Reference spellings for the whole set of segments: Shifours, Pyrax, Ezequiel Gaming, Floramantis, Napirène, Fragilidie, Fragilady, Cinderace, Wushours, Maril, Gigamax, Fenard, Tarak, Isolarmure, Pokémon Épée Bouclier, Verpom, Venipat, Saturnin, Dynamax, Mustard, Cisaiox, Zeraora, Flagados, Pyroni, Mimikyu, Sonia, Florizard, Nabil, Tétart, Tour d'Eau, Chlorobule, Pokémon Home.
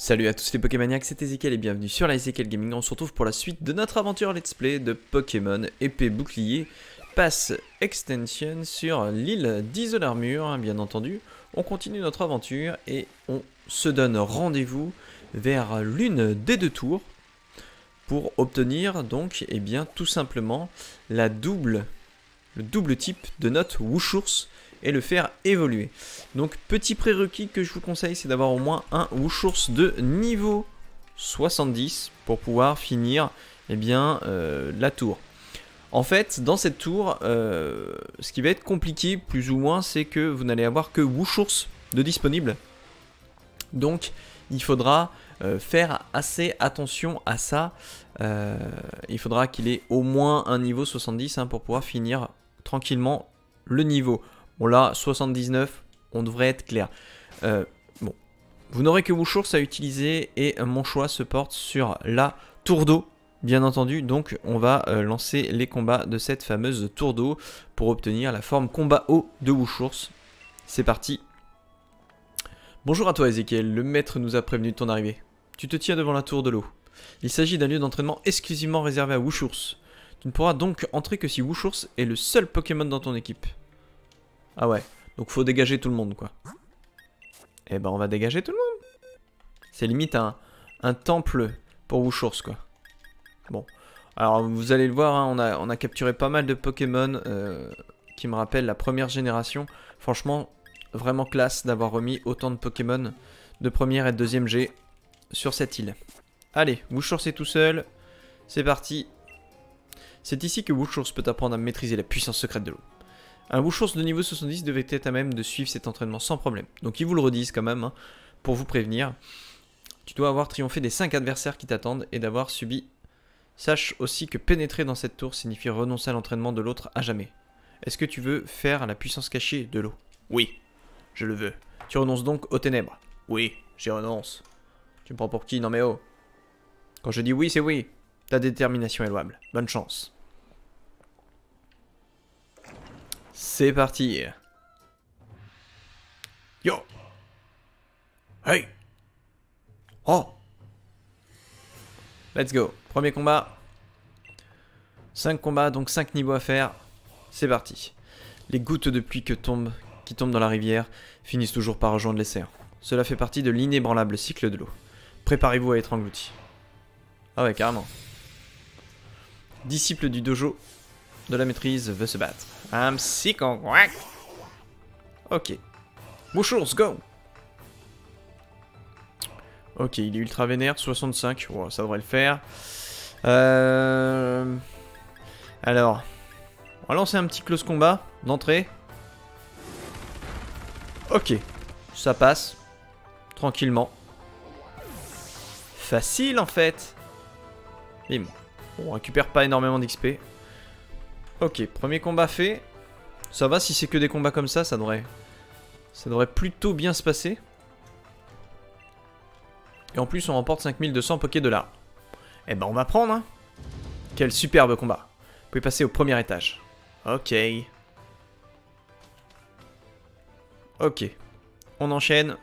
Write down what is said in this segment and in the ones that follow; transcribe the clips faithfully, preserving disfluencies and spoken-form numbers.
Salut à tous les Pokémaniacs, c'est Ezequiel et bienvenue sur la Ezequiel Gaming. On se retrouve pour la suite de notre aventure Let's Play de Pokémon Épée Bouclier Pass Extension sur l'île d'Isolarmure, bien entendu. On continue notre aventure et on se donne rendez-vous vers l'une des deux tours pour obtenir donc, eh bien, tout simplement la double, le double type de notre Wushours et le faire évoluer. Donc petit prérequis que je vous conseille, c'est d'avoir au moins un Wushours de niveau soixante-dix pour pouvoir finir eh bien, euh, la tour. En fait, dans cette tour, euh, ce qui va être compliqué plus ou moins, c'est que vous n'allez avoir que Wushours de disponible. Donc il faudra euh, faire assez attention à ça. Euh, il faudra qu'il ait au moins un niveau soixante-dix hein, pour pouvoir finir tranquillement le niveau. Bon là, soixante-dix-neuf, on devrait être clair. Euh, bon, vous n'aurez que Wushours à utiliser et mon choix se porte sur la tour d'eau, bien entendu. Donc on va euh, lancer les combats de cette fameuse tour d'eau pour obtenir la forme combat eau de Wushours. C'est parti. Bonjour à toi Ezequiel, le maître nous a prévenu de ton arrivée. Tu te tiens devant la tour de l'eau. Il s'agit d'un lieu d'entraînement exclusivement réservé à Wushours. Tu ne pourras donc entrer que si Wushours est le seul Pokémon dans ton équipe. Ah ouais, donc faut dégager tout le monde quoi. Eh ben on va dégager tout le monde. C'est limite un, un temple pour Wushours quoi. Bon, alors vous allez le voir, hein, on, a, on a capturé pas mal de Pokémon euh, qui me rappellent la première génération. Franchement, vraiment classe d'avoir remis autant de Pokémon de première et de deuxième G sur cette île. Allez, Wushours est tout seul, c'est parti. C'est ici que Wushours peut apprendre à maîtriser la puissance secrète de l'eau. Un Wushours de niveau soixante-dix devait être à même de suivre cet entraînement sans problème. Donc ils vous le redisent quand même, hein, pour vous prévenir. Tu dois avoir triomphé des cinq adversaires qui t'attendent et d'avoir subi. Sache aussi que pénétrer dans cette tour signifie renoncer à l'entraînement de l'autre à jamais. Est-ce que tu veux faire la puissance cachée de l'eau? Oui, je le veux. Tu renonces donc aux ténèbres? Oui, j'y renonce. Tu me prends pour qui? Non mais oh. Quand je dis oui, c'est oui. Ta détermination est louable. Bonne chance. C'est parti. Yo. Hey. Oh. Let's go. Premier combat. cinq combats, donc cinq niveaux à faire. C'est parti. Les gouttes de pluie que tombent, qui tombent dans la rivière finissent toujours par rejoindre les serres. Cela fait partie de l'inébranlable cycle de l'eau. Préparez-vous à être englouti. Ah ouais, carrément. Disciple du dojo de la maîtrise veut se battre. I'm sick on whack. Ok. Wushours, go. Ok, il est ultra vénère, soixante-cinq. Wow, ça devrait le faire. Euh... Alors. On va lancer un petit close combat d'entrée. Ok. Ça passe. Tranquillement. Facile en fait. Bim. On récupère pas énormément d'X P. Ok, premier combat fait. Ça va, si c'est que des combats comme ça, ça devrait, ça devrait plutôt bien se passer. Et en plus, on remporte cinq mille deux cents Pokédollars. Eh ben, on va prendre. Hein. Quel superbe combat. Vous pouvez passer au premier étage. Ok. Ok. On enchaîne.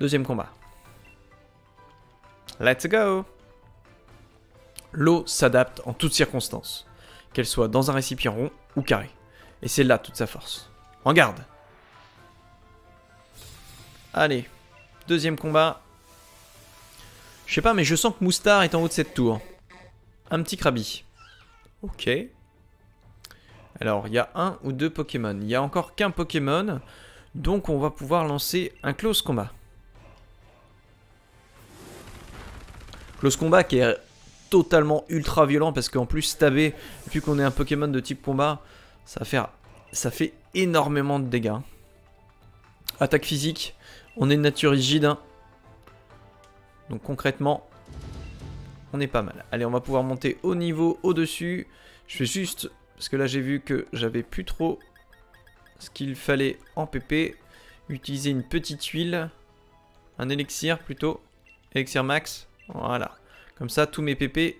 Deuxième combat. Let's go. L'eau s'adapte en toutes circonstances. Qu'elle soit dans un récipient rond ou carré. Et c'est là toute sa force. En garde. Allez. Deuxième combat. Je sais pas, mais je sens que Mustard est en haut de cette tour. Un petit Krabi. Ok. Alors, il y a un ou deux Pokémon. Il n'y a encore qu'un Pokémon. Donc, on va pouvoir lancer un close combat. Close combat qui est... totalement ultra violent parce qu'en plus stabé, vu qu'on est un Pokémon de type combat, ça, va faire, ça fait énormément de dégâts. Attaque physique, on est de nature rigide. Hein. Donc concrètement, on est pas mal. Allez, on va pouvoir monter au niveau, au-dessus. Je fais juste, parce que là j'ai vu que j'avais plus trop ce qu'il fallait en P P. Utiliser une petite huile, un élixir plutôt, élixir max, voilà. Comme ça, tous mes P P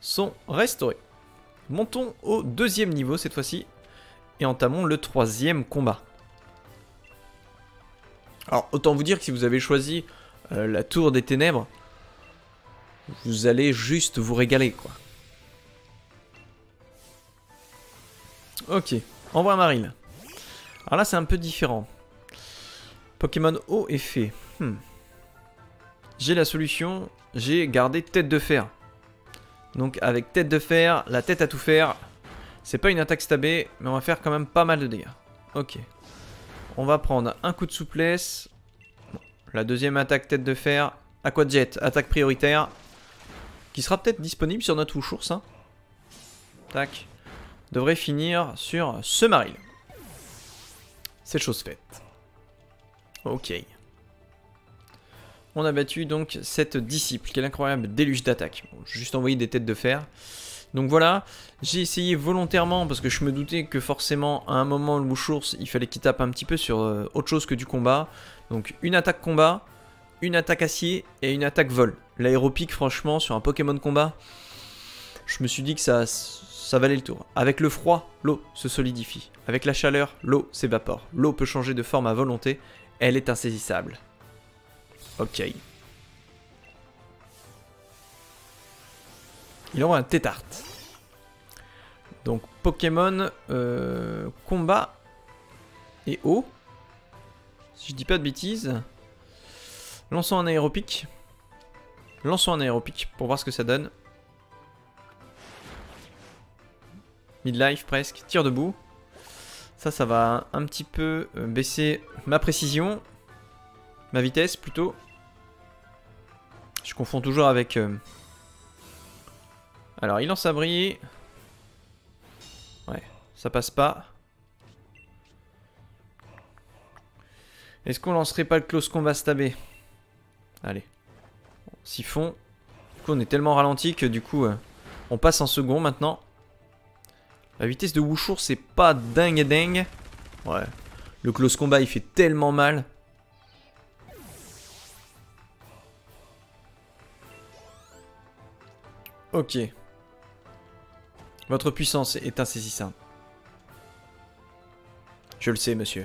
sont restaurés. Montons au deuxième niveau cette fois-ci. Et entamons le troisième combat. Alors, autant vous dire que si vous avez choisi euh, la tour des ténèbres, vous allez juste vous régaler, quoi. Ok, envoie un Maril. Alors là, c'est un peu différent. Pokémon eau et fée. Hmm. J'ai la solution, j'ai gardé tête de fer. Donc avec tête de fer, la tête à tout faire. C'est pas une attaque stabée, mais on va faire quand même pas mal de dégâts. Ok. On va prendre un coup de souplesse. La deuxième attaque tête de fer. Aqua Jet, attaque prioritaire. Qui sera peut-être disponible sur notre Wushours, hein. Tac. Devrait finir sur ce Maril. C'est chose faite. Ok. On a battu donc cette disciple. Quel incroyable déluge d'attaque. Bon, j'ai juste envoyé des têtes de fer. Donc voilà, j'ai essayé volontairement parce que je me doutais que forcément à un moment le Wushours il fallait qu'il tape un petit peu sur euh, autre chose que du combat. Donc une attaque combat, une attaque acier et une attaque vol. L'aéropique franchement sur un Pokémon combat, je me suis dit que ça, ça valait le tour. Avec le froid, l'eau se solidifie. Avec la chaleur, l'eau s'évapore. L'eau peut changer de forme à volonté, elle est insaisissable. Ok. Il envoie un Tétart. Donc Pokémon euh, combat et eau. Si je dis pas de bêtises. Lançons un aéropique. Lançons un aéropique pour voir ce que ça donne. Midlife presque. Tire debout. Ça, ça va un petit peu baisser ma précision. Ma vitesse plutôt. Je confonds toujours avec... Euh, Alors, il lance à briller. Ouais, ça passe pas. Est-ce qu'on lancerait pas le close combat stabé? Allez. On siphon. Du coup, on est tellement ralenti que du coup, euh, on passe en second maintenant. La vitesse de Wushours, c'est pas dingue dingue. Ouais. Le close combat, il fait tellement mal. Ok. Votre puissance est insaisissable. Je le sais, monsieur.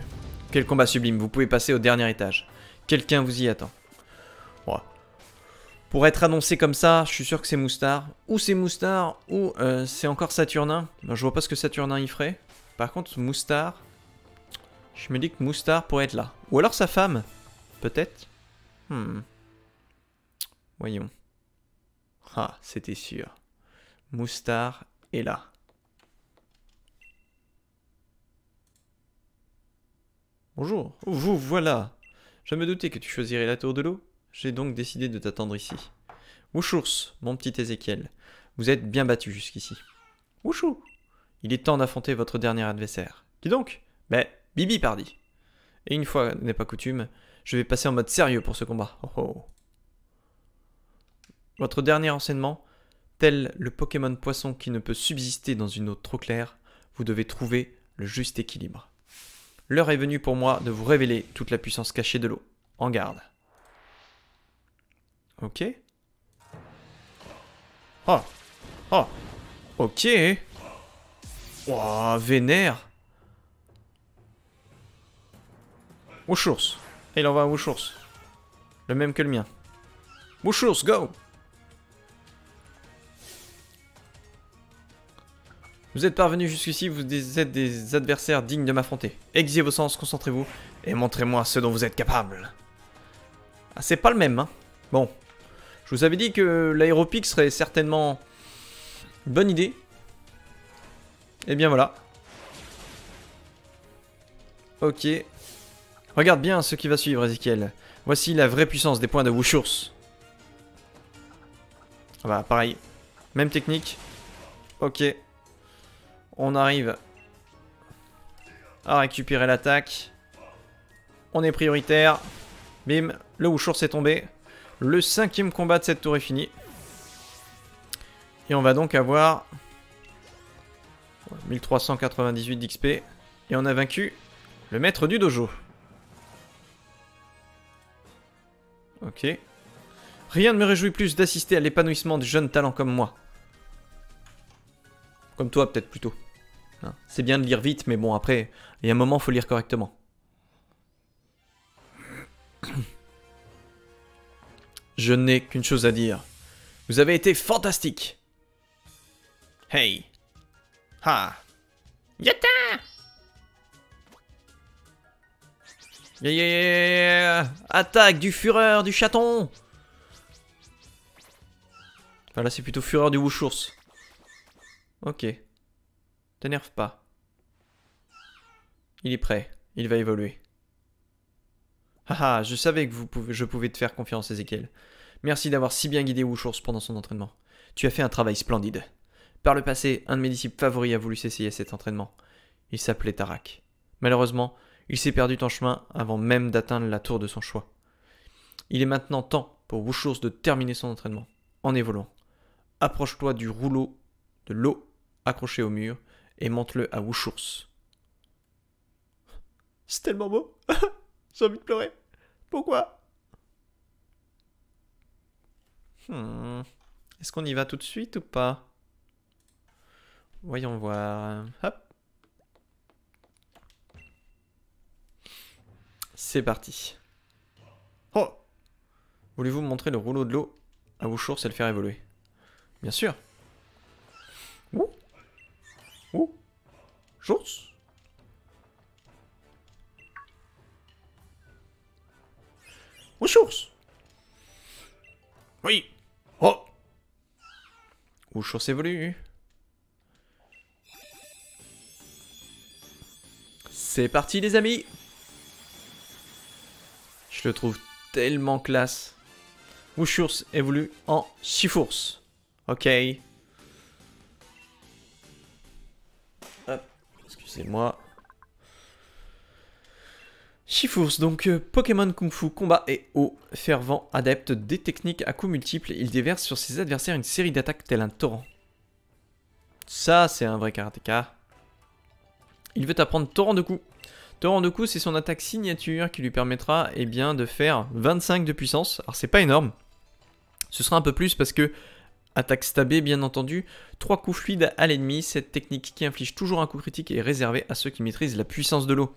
Quel combat sublime. Vous pouvez passer au dernier étage. Quelqu'un vous y attend. Ouais. Pour être annoncé comme ça, je suis sûr que c'est Mustard. Ou c'est Mustard, ou euh, c'est encore Saturnin. Ben, je vois pas ce que Saturnin y ferait. Par contre, Mustard... Je me dis que Mustard pourrait être là. Ou alors sa femme. Peut-être. Hmm. Voyons. Ah, c'était sûr. Mustard... Et là. Bonjour, vous voilà. Je me doutais que tu choisirais la tour de l'eau. J'ai donc décidé de t'attendre ici. Wushours, mon petit Ezequiel, vous êtes bien battu jusqu'ici. Wouchou! Il est temps d'affronter votre dernier adversaire. Qui donc? Ben, Bibi pardi. Et une fois n'est pas coutume, je vais passer en mode sérieux pour ce combat. Oh oh. Votre dernier enseignement? Tel le Pokémon poisson qui ne peut subsister dans une eau trop claire, vous devez trouver le juste équilibre. L'heure est venue pour moi de vous révéler toute la puissance cachée de l'eau. En garde. Ok. Oh. Oh. Ok. Ouah, vénère. Wushours. Il envoie un Wushours. Le même que le mien. Wushours, go! Vous êtes parvenus jusqu'ici, vous êtes des adversaires dignes de m'affronter. Aiguisez vos sens, concentrez-vous, et montrez-moi ce dont vous êtes capable. Ah, c'est pas le même, hein. Bon, je vous avais dit que l'aéropic serait certainement une bonne idée. Et bien voilà. Ok. Regarde bien ce qui va suivre, Ezequiel. Voici la vraie puissance des points de Wushours. Ah bah, pareil. Même technique. Ok. On arrive à récupérer l'attaque. On est prioritaire. Bim, le Wushours est tombé. Le cinquième combat de cette tour est fini. Et on va donc avoir mille trois cent quatre-vingt-dix-huit d'X P. Et on a vaincu le maître du dojo. Ok. Rien ne me réjouit plus d'assister à l'épanouissement de jeunes talents comme moi. Comme toi peut-être plutôt. C'est bien de lire vite, mais bon, après, il y a un moment, il faut lire correctement. je n'ai qu'une chose à dire. Vous avez été fantastique. Hey. Ha. Yatta. Yeah, yeah, yeah. Attaque du fureur du chaton. Enfin là c'est plutôt fureur du Wushours. Ok. T'énerve pas. Il est prêt. Il va évoluer. Haha, je savais que vous pouvez, je pouvais te faire confiance, Ezequiel. Merci d'avoir si bien guidé Wushours pendant son entraînement. Tu as fait un travail splendide. Par le passé, un de mes disciples favoris a voulu s'essayer à cet entraînement. Il s'appelait Tarak. Malheureusement, il s'est perdu en chemin avant même d'atteindre la tour de son choix. Il est maintenant temps pour Wushours de terminer son entraînement, en évoluant. Approche-toi du rouleau de l'eau accroché au mur et monte-le à Wushours. C'est tellement beau. J'ai envie de pleurer. Pourquoi? hmm. Est-ce qu'on y va tout de suite ou pas? Voyons voir. Hop. C'est parti. Oh. Voulez-vous me montrer le rouleau de l'eau à Wushours et le faire évoluer? Bien sûr. Ouh. Ouh. Wushours. Wushours. Oui. Oh. Wushours évolue. C'est parti les amis. Je le trouve tellement classe. Wushours évolue en Shifours. Ok. Hop. Excusez-moi. Shifours, donc euh, Pokémon Kung Fu, combat et eau, fervent, adepte des techniques à coups multiples, il déverse sur ses adversaires une série d'attaques tel un torrent. Ça, c'est un vrai karatéka. Il veut apprendre torrent de coups. Torrent de coups, c'est son attaque signature qui lui permettra eh bien, de faire vingt-cinq de puissance. Alors, c'est pas énorme. Ce sera un peu plus parce que, attaque stabée bien entendu, trois coups fluides à l'ennemi, cette technique qui inflige toujours un coup critique est réservée à ceux qui maîtrisent la puissance de l'eau.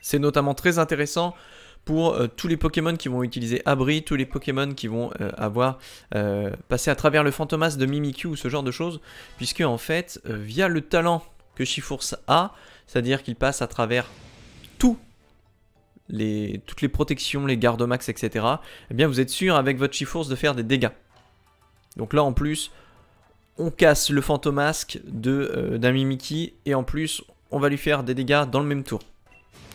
C'est notamment très intéressant pour euh, tous les Pokémon qui vont utiliser Abri, tous les Pokémon qui vont euh, avoir euh, passé à travers le Fantomas de Mimikyu ou ce genre de choses, puisque en fait, euh, via le talent que Shifours a, c'est-à-dire qu'il passe à travers tout les, toutes les protections, les garde-max, et cetera, eh bien vous êtes sûr avec votre Shifours de faire des dégâts. Donc là en plus, on casse le Fantomasque d'un euh, Mimikyu et en plus, on va lui faire des dégâts dans le même tour.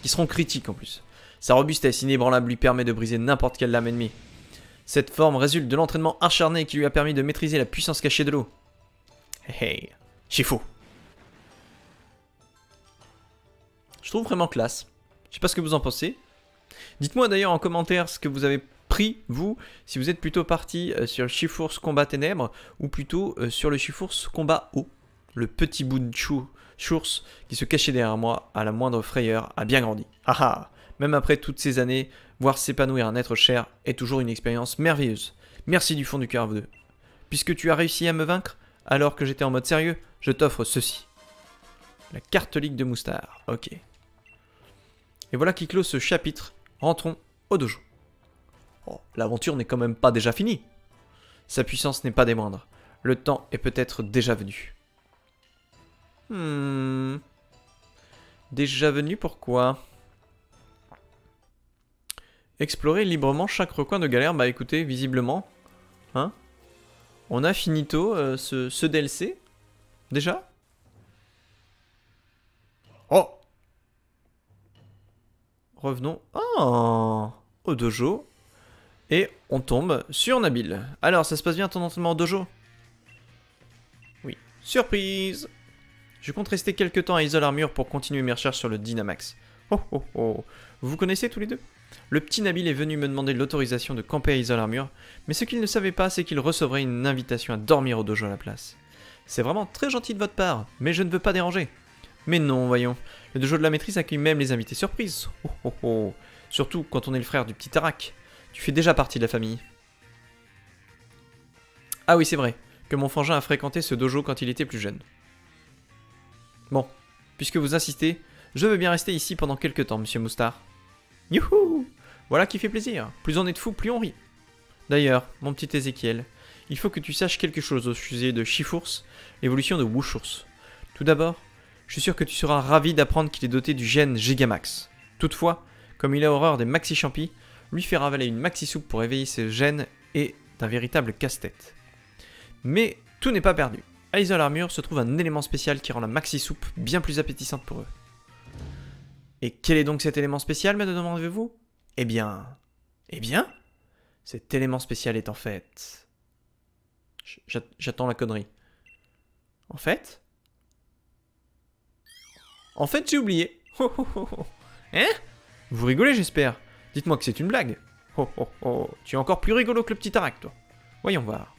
Qui seront critiques en plus. Sa robustesse inébranlable lui permet de briser n'importe quelle lame ennemie. Cette forme résulte de l'entraînement acharné qui lui a permis de maîtriser la puissance cachée de l'eau. Hey, c'est fou. Je trouve vraiment classe. Je sais pas ce que vous en pensez. Dites-moi d'ailleurs en commentaire ce que vous avez pris, vous, si vous êtes plutôt parti euh, sur le Shifours combat ténèbres ou plutôt euh, sur le Shifours combat eau. Le petit bout de chou. Wushours, qui se cachait derrière moi à la moindre frayeur, a bien grandi. Haha, même après toutes ces années, voir s'épanouir un être cher est toujours une expérience merveilleuse. Merci du fond du cœur à vous deux. Puisque tu as réussi à me vaincre, alors que j'étais en mode sérieux, je t'offre ceci. La carte ligue de Mustard, ok. Et voilà qui clôt ce chapitre. Rentrons au dojo. Oh, l'aventure n'est quand même pas déjà finie. Sa puissance n'est pas des moindres. Le temps est peut-être déjà venu. Hmm. Déjà venu, pourquoi? Explorer librement chaque recoin de galère. Bah écoutez, visiblement, hein, on a fini tôt euh, ce, ce D L C. Déjà? Oh! Revenons oh, au dojo. Et on tombe sur Nabil. Alors, ça se passe bien ton entraînement au dojo? Oui. Surprise! Je compte rester quelques temps à Isolarmure pour continuer mes recherches sur le Dynamax. Oh oh oh. Vous vous connaissez tous les deux? Le petit Nabil est venu me demander l'autorisation de camper à Isolarmure, mais ce qu'il ne savait pas, c'est qu'il recevrait une invitation à dormir au dojo à la place. C'est vraiment très gentil de votre part, mais je ne veux pas déranger. Mais non, voyons. Le dojo de la maîtrise accueille même les invités surprises. Oh oh oh. Surtout quand on est le frère du petit Tarak. Tu fais déjà partie de la famille. Ah oui, c'est vrai, que mon frangin a fréquenté ce dojo quand il était plus jeune. Bon, puisque vous insistez, je veux bien rester ici pendant quelques temps, monsieur Moustard. Youhou! Voilà qui fait plaisir. Plus on est de fous, plus on rit. D'ailleurs, mon petit Ezequiel, il faut que tu saches quelque chose au sujet de Shifours, l'évolution de Wushours. Tout d'abord, je suis sûr que tu seras ravi d'apprendre qu'il est doté du gène Gigamax. Toutefois, comme il a horreur des maxi-champis, lui faire avaler une maxi-soupe pour éveiller ses gènes est un véritable casse-tête. Mais tout n'est pas perdu. À Isolarmure se trouve un élément spécial qui rend la maxi-soupe bien plus appétissante pour eux. Et quel est donc cet élément spécial, me demandez-vous? Eh bien... Eh bien cet élément spécial est en fait... J'attends la connerie. En fait En fait, j'ai oublié. Oh, oh, oh, oh. Hein? Vous rigolez, j'espère. Dites-moi que c'est une blague. Oh, oh, oh. Tu es encore plus rigolo que le petit Tarak, toi. Voyons voir.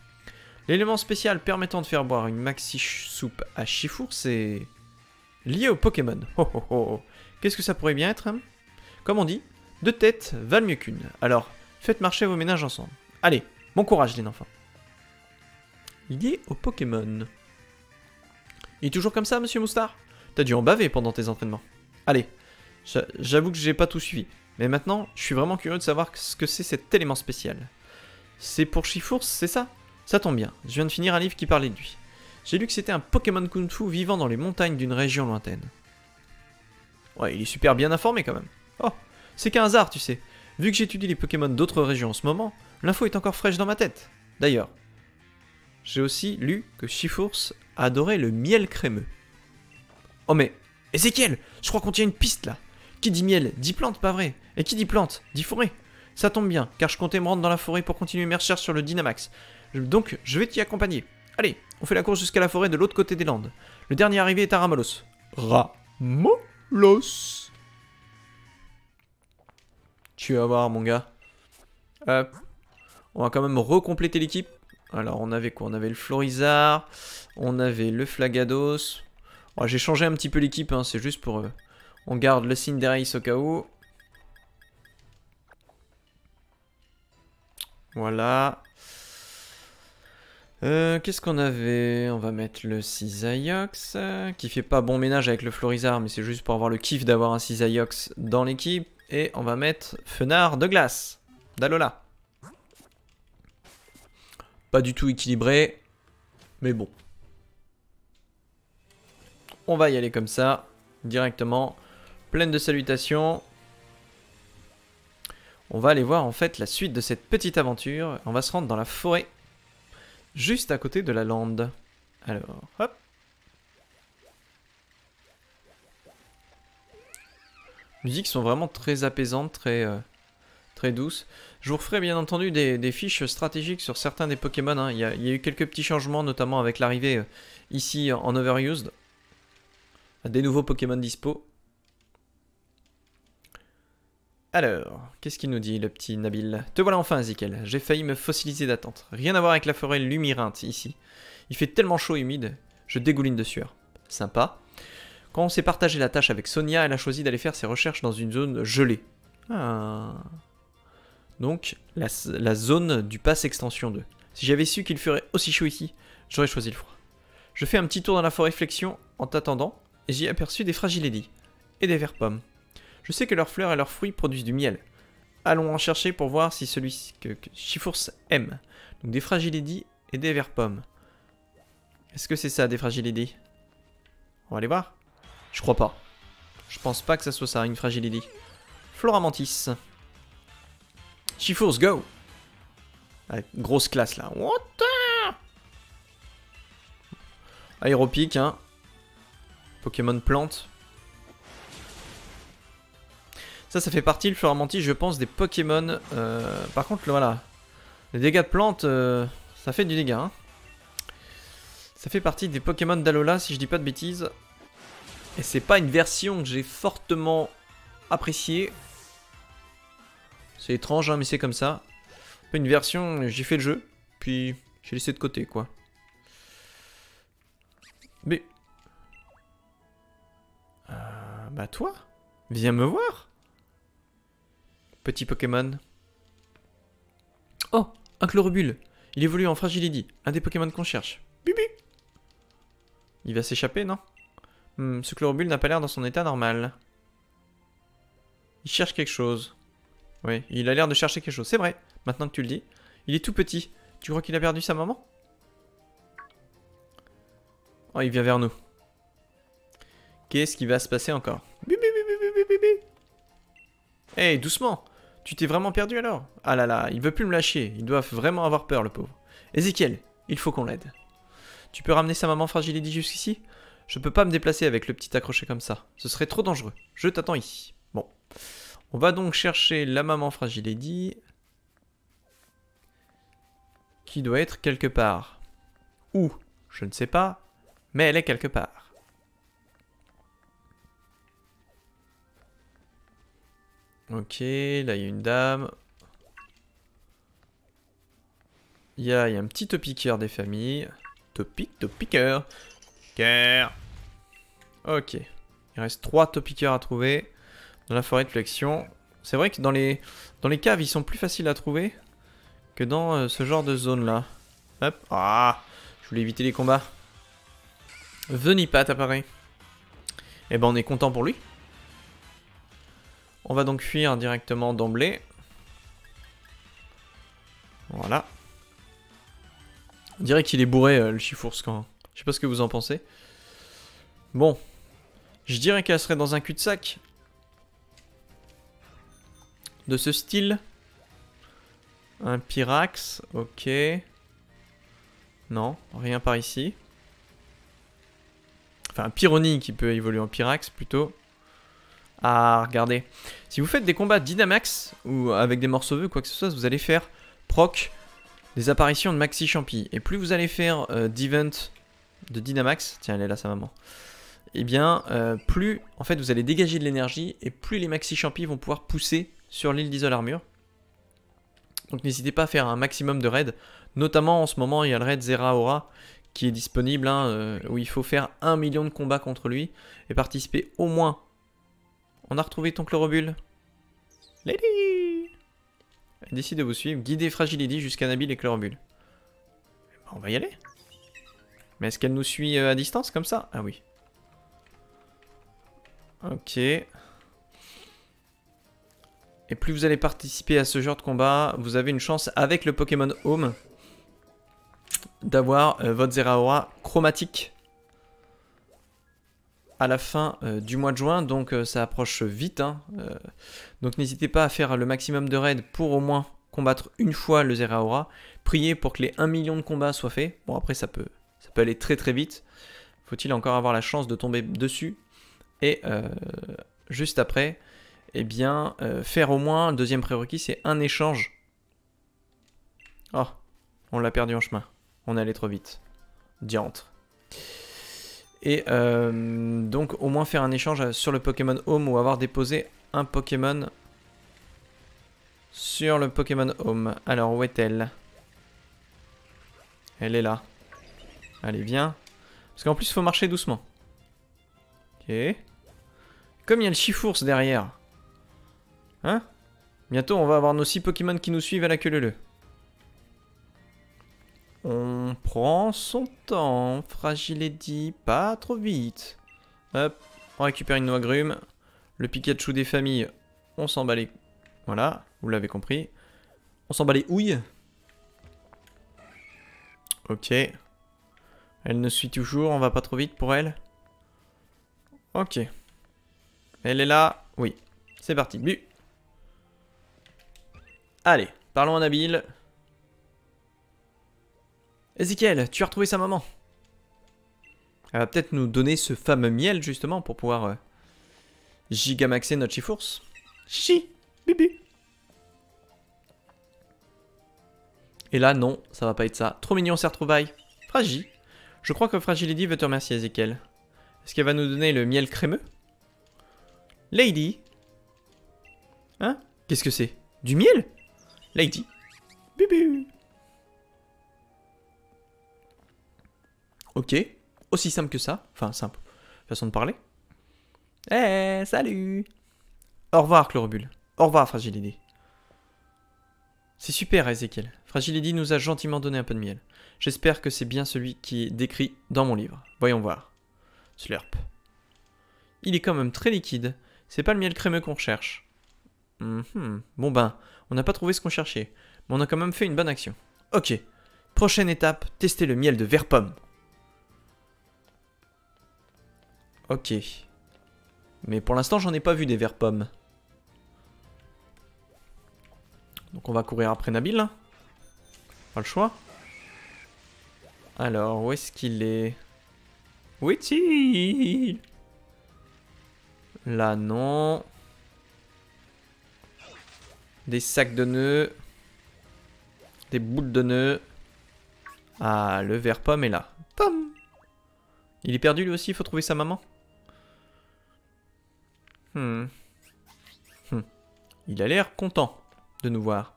L'élément spécial permettant de faire boire une maxi soupe à Shifours, c'est... lié au Pokémon. Oh, oh, oh. Qu'est-ce que ça pourrait bien être, hein? Comme on dit, deux têtes valent mieux qu'une. Alors, faites marcher vos ménages ensemble. Allez, bon courage, les enfants. Lié au Pokémon. Il est toujours comme ça, monsieur Mustard? T'as dû en baver pendant tes entraînements. Allez, j'avoue que j'ai pas tout suivi. Mais maintenant, je suis vraiment curieux de savoir ce que c'est cet élément spécial. C'est pour Shifours, c'est ça? Ça tombe bien, je viens de finir un livre qui parlait de lui. J'ai lu que c'était un Pokémon Kung Fu vivant dans les montagnes d'une région lointaine. Ouais, il est super bien informé quand même. Oh, c'est qu'un hasard, tu sais. Vu que j'étudie les Pokémon d'autres régions en ce moment, l'info est encore fraîche dans ma tête. D'ailleurs, j'ai aussi lu que Shifours adorait le miel crémeux. Oh mais, Ezequiel, je crois qu'on tient une piste là. Qui dit miel, dit plante, pas vrai? Et qui dit plante, dit forêt. Ça tombe bien, car je comptais me rendre dans la forêt pour continuer mes recherches sur le Dynamax. Donc, je vais t'y accompagner. Allez, on fait la course jusqu'à la forêt de l'autre côté des landes. Le dernier arrivé est à Ramolos. Ramolos. Tu vas voir, mon gars. Hop. On va quand même recompléter l'équipe. Alors, on avait quoi? On avait le Florizard. On avait le Flagados. Oh, j'ai changé un petit peu l'équipe, hein, c'est juste pour... Euh, on garde le Cinderace au cas où. Voilà. Euh, Qu'est-ce qu'on avait? On va mettre le Cisaiox, euh, qui fait pas bon ménage avec le Florizard, mais c'est juste pour avoir le kiff d'avoir un Cisaiox dans l'équipe. Et on va mettre Fenard de glace, d'Alola. Pas du tout équilibré, mais bon. On va y aller comme ça, directement, pleine de salutations. On va aller voir en fait la suite de cette petite aventure. On va se rendre dans la forêt, juste à côté de la lande. Alors, hop. Les musiques sont vraiment très apaisantes, très, euh, très douces. Je vous referai bien entendu des, des fiches stratégiques sur certains des Pokémon, hein. Il y a, il y a eu quelques petits changements, notamment avec l'arrivée euh, ici en Overused. Des nouveaux Pokémon dispo. Alors, qu'est-ce qu'il nous dit le petit Nabil? Te voilà enfin, Ezequiel. J'ai failli me fossiliser d'attente. Rien à voir avec la forêt lumyrinthe ici. Il fait tellement chaud et humide, je dégouline de sueur. Sympa. Quand on s'est partagé la tâche avec Sonia, elle a choisi d'aller faire ses recherches dans une zone gelée. Ah. Donc, la, la zone du pass extension deux. Si j'avais su qu'il ferait aussi chaud ici, j'aurais choisi le froid. Je fais un petit tour dans la forêt flexion en t'attendant. Et j'y ai aperçu des Fragilady et des Verpom. Je sais que leurs fleurs et leurs fruits produisent du miel. Allons en chercher pour voir si celui que, que Shifours aime. Donc des Fragilady et des Verpom. Est-ce que c'est ça, des Fragilady? On va aller voir. Je crois pas. Je pense pas que ça soit ça, une Fragilady. Floramantis. Shifours, go! Ah, grosse classe là. What the... Aéropique, hein. Pokémon plante. Ça, ça fait partie, le Floramantis, je pense, des Pokémon. Euh, par contre, voilà. Les dégâts de plante, euh, ça fait du dégât. Hein. Ça fait partie des Pokémon d'Alola, si je dis pas de bêtises. Et c'est pas une version que j'ai fortement appréciée. C'est étrange, hein, mais c'est comme ça. Une version, j'ai fait le jeu, puis j'ai laissé de côté, quoi. Mais... Euh, bah toi, viens me voir, petit Pokémon. Oh, un Chlorobule. Il évolue en Fragilidie, un des Pokémon qu'on cherche. Bibi. Il va s'échapper, non? hmm, Ce Chlorobule n'a pas l'air dans son état normal. Il cherche quelque chose. Oui, il a l'air de chercher quelque chose, c'est vrai. Maintenant que tu le dis, Il est tout petit. Tu crois qu'il a perdu sa maman? Oh, il vient vers nous. Qu'est-ce qui va se passer encore? Hey, doucement! Tu t'es vraiment perdu alors? Ah là là, il veut plus me lâcher. Ils doivent vraiment avoir peur, le pauvre. Ezequiel, il faut qu'on l'aide. Tu peux ramener sa maman Fragilidie jusqu'ici? Je peux pas me déplacer avec le petit accroché comme ça. Ce serait trop dangereux. Je t'attends ici. Bon. On va donc chercher la maman Fragilidie. Qui doit être quelque part. Où? Je ne sais pas. Mais elle est quelque part. Ok, là il y a une dame. Il y, y a un petit topiqueur des familles. Topic, topiqueur. Ok. Il reste trois topiqueurs à trouver dans la forêt de flexion. C'est vrai que dans les, dans les caves, ils sont plus faciles à trouver que dans euh, ce genre de zone-là. Hop. Ah, je voulais éviter les combats. Venipat apparaît. Eh ben on est content pour lui. On va donc fuir directement d'emblée. Voilà. On dirait qu'il est bourré euh, le Shifours quand. Je sais pas ce que vous en pensez. Bon. Je dirais qu'elle serait dans un cul-de-sac. De ce style. Un Pyrax. Ok. Non, rien par ici. Enfin, un Pyroni qui peut évoluer en Pyrax plutôt. Ah, regardez. Si vous faites des combats Dynamax ou avec des morceaux, quoi que ce soit, vous allez faire proc des apparitions de Maxi Champi. Et plus vous allez faire euh, d'event de Dynamax, tiens, elle est là, sa maman. Et eh bien, euh, plus en fait vous allez dégager de l'énergie et plus les Maxi Champi vont pouvoir pousser sur l'île d'Isolarmure. Donc n'hésitez pas à faire un maximum de raids. Notamment en ce moment, il y a le raid Zeraora qui est disponible, hein, euh, où il faut faire un million de combats contre lui et participer au moins. On a retrouvé ton Chlorobule. Lady! Elle décide de vous suivre. Guider Fragilidie jusqu'à Nabil et Chlorobule. Ben, on va y aller. Mais est-ce qu'elle nous suit à distance comme ça? Ah oui. Ok. Et plus vous allez participer à ce genre de combat, vous avez une chance avec le Pokémon Home d'avoir euh, votre Zeraora chromatique. À la fin euh, du mois de juin, donc euh, ça approche vite. Hein, euh, donc n'hésitez pas à faire le maximum de raids pour au moins combattre une fois le Zeraora. Priez pour que les un million de combats soient faits. Bon, après ça peut, ça peut aller très très vite. Faut-il encore avoir la chance de tomber dessus. Et euh, juste après, eh bien, euh, faire au moins, le deuxième prérequis, c'est un échange. Oh, on l'a perdu en chemin. On est allé trop vite. Diantre. Et euh, donc au moins faire un échange sur le Pokémon Home ou avoir déposé un Pokémon sur le Pokémon Home. Alors où est-elle? Elle est là. Allez, viens. Parce qu'en plus il faut marcher doucement. Ok. Comme il y a le Shifours derrière. Hein? Bientôt on va avoir nos six Pokémon qui nous suivent à la queue leu-leu. On prend son temps, Fragility, pas trop vite. Hop, on récupère une noix grume. Le Pikachu des familles, on s'en bat les... Voilà, vous l'avez compris. On s'en bat les houilles. Ok. Elle nous suit toujours, on va pas trop vite pour elle. Ok. Elle est là, oui. C'est parti, bu. Allez, parlons à Nabil. Ezequiel, tu as retrouvé sa maman. Elle va peut-être nous donner ce fameux miel, justement, pour pouvoir euh, gigamaxer notre Shifours. Chi, bibi. Et là, non, ça va pas être ça. Trop mignon, ces retrouvailles. Fragi. Je crois que Fragilidie veut te remercier, Ezequiel. Est-ce qu'elle va nous donner le miel crémeux? Lady. Hein? Qu'est-ce que c'est? Du miel? Lady. Bibi. Ok, aussi simple que ça. Enfin, simple. Façon de parler. Eh, hey, salut. Au revoir, Chlorobule. Au revoir, Fragilidie. C'est super, Ezequiel. Fragilidie nous a gentiment donné un peu de miel. J'espère que c'est bien celui qui est décrit dans mon livre. Voyons voir. Slurp. Il est quand même très liquide. C'est pas le miel crémeux qu'on recherche. Mm-hmm. Bon ben, on n'a pas trouvé ce qu'on cherchait. Mais on a quand même fait une bonne action. Ok. Prochaine étape, tester le miel de Verpom. Ok. Mais pour l'instant, j'en ai pas vu des Verpom. Donc on va courir après Nabil. Là. Pas le choix. Alors, où est-ce qu'il est? Où est-il? Là, non. Des sacs de nœuds. Des boules de nœuds. Ah, le Verpom est là. Pom! Il est perdu lui aussi, il faut trouver sa maman. Hmm. Hmm. Il a l'air content de nous voir.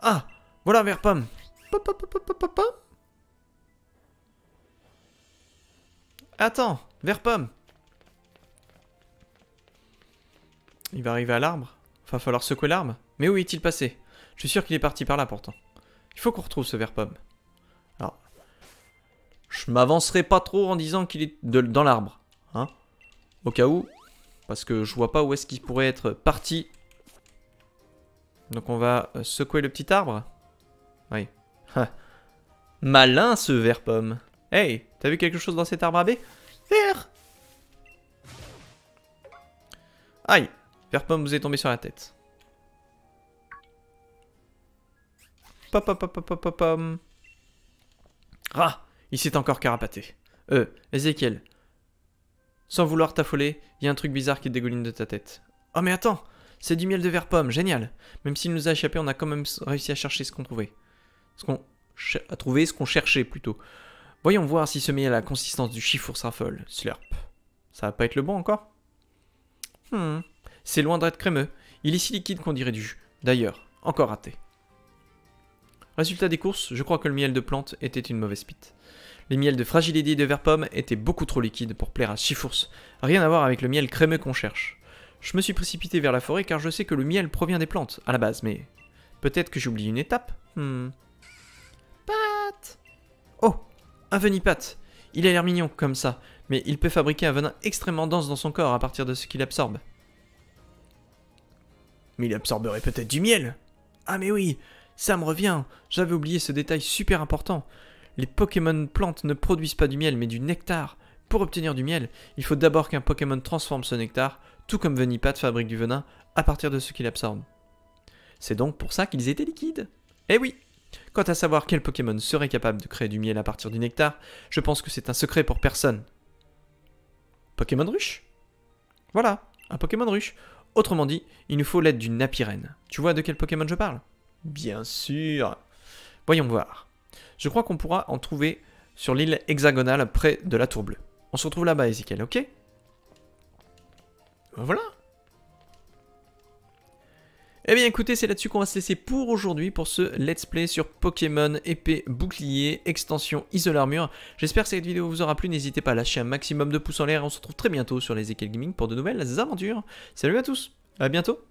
Ah! Voilà Verpom! Pop, pop, pop, pop, pop, pop. Attends, Verpom. Il va arriver à l'arbre. Enfin, va falloir secouer l'arbre. Mais où est-il passé? Je suis sûr qu'il est parti par là pourtant. Il faut qu'on retrouve ce Verpom. Alors, je m'avancerai pas trop en disant qu'il est de, dans l'arbre, hein, au cas où, parce que je vois pas où est-ce qu'il pourrait être parti. Donc on va secouer le petit arbre. Oui. Malin ce Verpom. Hey, t'as vu quelque chose dans cet arbre à baies? Vert. Aïe, Verpom vous est tombé sur la tête. Pop, pop, pop, pop, pop, pop. Ah, il s'est encore carapaté. Euh, Ezequiel. Sans vouloir t'affoler, il y a un truc bizarre qui te dégouline de ta tête. Oh mais attends, c'est du miel de Verpom, génial. Même s'il nous a échappé, on a quand même réussi à chercher ce qu'on trouvait. Ce qu'on... à trouver ce qu'on cherchait plutôt. Voyons voir si ce miel a la consistance du Shifours raffole. Slurp. Ça va pas être le bon encore? Hmm, c'est loin d'être crémeux. Il est si liquide qu'on dirait du jus. D'ailleurs, encore raté. Résultat des courses, je crois que le miel de plante était une mauvaise pite. Les miels de Fragilidie et de Verpom étaient beaucoup trop liquides pour plaire à Shifours. Rien à voir avec le miel crémeux qu'on cherche. Je me suis précipité vers la forêt car je sais que le miel provient des plantes, à la base, mais... peut-être que j'oublie une étape. Hmm. Pat! Oh! Un Venipat! Il a l'air mignon, comme ça, mais il peut fabriquer un venin extrêmement dense dans son corps à partir de ce qu'il absorbe. Mais il absorberait peut-être du miel! Ah mais oui! Ça me revient, j'avais oublié ce détail super important. Les Pokémon plantes ne produisent pas du miel mais du nectar. Pour obtenir du miel, il faut d'abord qu'un Pokémon transforme ce nectar, tout comme Venipat fabrique du venin à partir de ce qu'il absorbe. C'est donc pour ça qu'ils étaient liquides. Eh oui! Quant à savoir quel Pokémon serait capable de créer du miel à partir du nectar, je pense que c'est un secret pour personne. Pokémon ruche? Voilà, un Pokémon ruche. Autrement dit, il nous faut l'aide d'une Napirène. Tu vois de quel Pokémon je parle? Bien sûr. Voyons voir. Je crois qu'on pourra en trouver sur l'île hexagonale près de la tour bleue. On se retrouve là-bas, Ezequiel, ok? Voilà. Eh bien écoutez, c'est là-dessus qu'on va se laisser pour aujourd'hui pour ce let's play sur Pokémon Épée Bouclier, extension Isolarmure. J'espère que cette vidéo vous aura plu, n'hésitez pas à lâcher un maximum de pouces en l'air et on se retrouve très bientôt sur les Ezequiel Gaming pour de nouvelles aventures. Salut à tous, à bientôt.